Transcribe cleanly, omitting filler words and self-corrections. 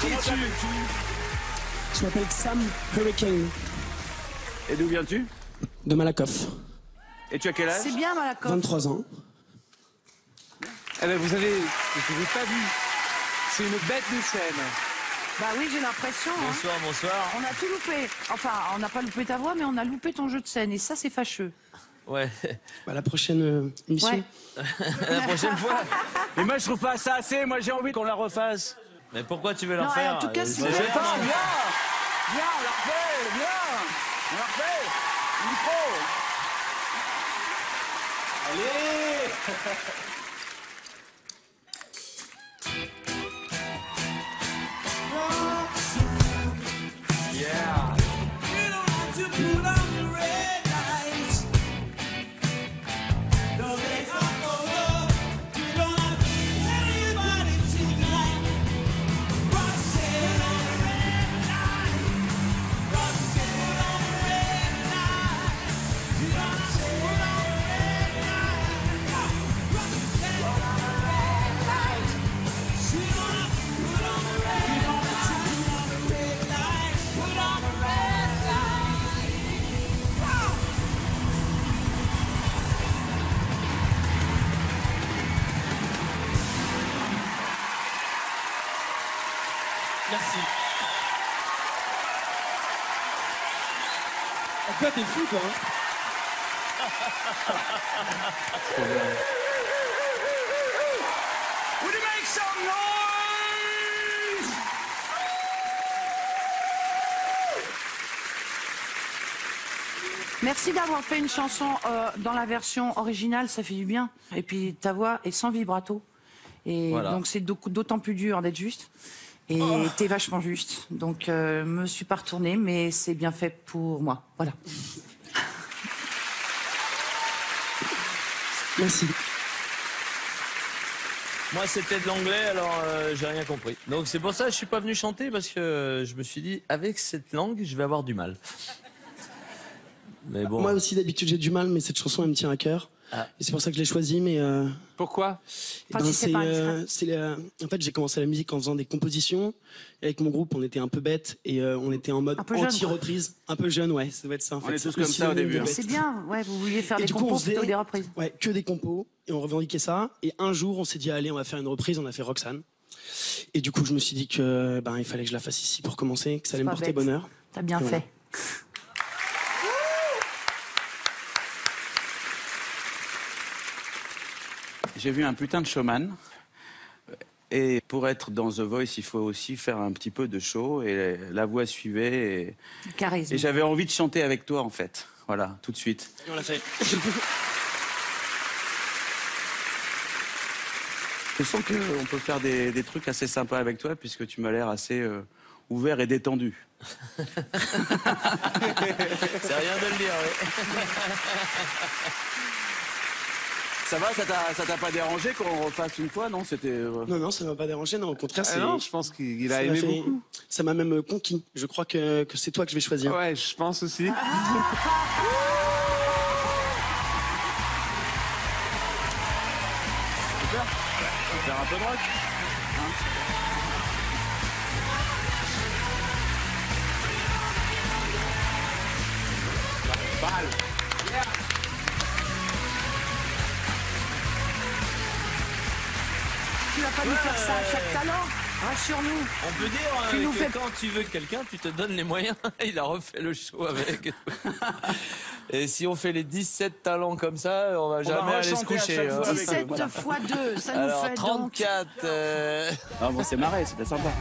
Qui es-tu? Je m'appelle Sam Hurricane. Et d'où viens-tu? De Malakoff. Et tu as quel âge? C'est bien Malakoff. 23 ans. Eh bien, vous avez... Je ne vous ai pas vu. C'est une bête de scène. Bah oui, j'ai l'impression. Bonsoir, hein. Bonsoir. On a tout loupé. Enfin, on n'a pas loupé ta voix, mais on a loupé ton jeu de scène. Et ça, c'est fâcheux. Ouais. Bah, la prochaine émission. Ouais. La prochaine fois. Et moi, je trouve pas ça assez. Moi, j'ai envie qu'on la refasse. Mais pourquoi tu veux la refaire? En tout cas, si tu veux. Viens, on la refait. Viens, on la refait. Micro. Allez. Merci. Toi, t'es fou, toi, hein? Would you make some noise? Merci d'avoir fait une chanson dans la version originale, ça fait du bien. Et puis, ta voix est sans vibrato. Et voilà. Donc, c'est d'autant plus dur d'être juste. Et t'es vachement juste, donc me suis pas retournée, mais c'est bien fait pour moi, voilà. Merci. Moi c'était de l'anglais, alors j'ai rien compris. Donc c'est pour ça que je suis pas venu chanter, parce que je me suis dit, avec cette langue, je vais avoir du mal. Mais bon. Moi aussi d'habitude j'ai du mal, mais cette chanson elle me tient à cœur. Ah. C'est pour ça que je l'ai choisi, mais... Pourquoi? Enfin, ben, si en fait, j'ai commencé la musique en faisant des compositions. Et avec mon groupe, on était un peu bêtes et on était en mode anti-reprise. Un peu jeune, ouais, ça doit être ça. On est tous comme ça au début. C'est bien, ouais, vous vouliez faire des compos plutôt que des reprises. Ouais, que des compos, et on revendiquait ça. Et un jour, on s'est dit, allez, on va faire une reprise, on a fait Roxanne. Et du coup, je me suis dit que ben, il fallait que je la fasse ici pour commencer, que ça allait me porter bonheur. T'as bien fait. J'ai vu un putain de showman, et pour être dans The Voice, il faut aussi faire un petit peu de show, et la voix suivait, et... Charisme. Et j'avais envie de chanter avec toi, en fait. Voilà, tout de suite. Et on l'a fait. Je sens qu'on peut faire des trucs assez sympas avec toi, puisque tu m'as l'air assez ouvert et détendu. C'est rien de le dire, oui. Ça va, ça t'a pas dérangé qu'on refasse une fois, non? Non, non, ça m'a pas dérangé, non, au contraire, c'est... Non, je pense qu'il a aimé beaucoup. Ça m'a même conquis. Je crois que c'est toi que je vais choisir. Ouais, je pense aussi. Super. On va faire un peu de rock. Balle. Tu vas pas nous faire ça, chaque talent, rassure-nous. On peut dire que quand tu veux quelqu'un, tu te donnes les moyens. Il a refait le show avec. Et si on fait les 17 talents comme ça, on va jamais aller se coucher. 17 fois 2, ça nous fait 34. Ah bon, c'est marré, c'était sympa.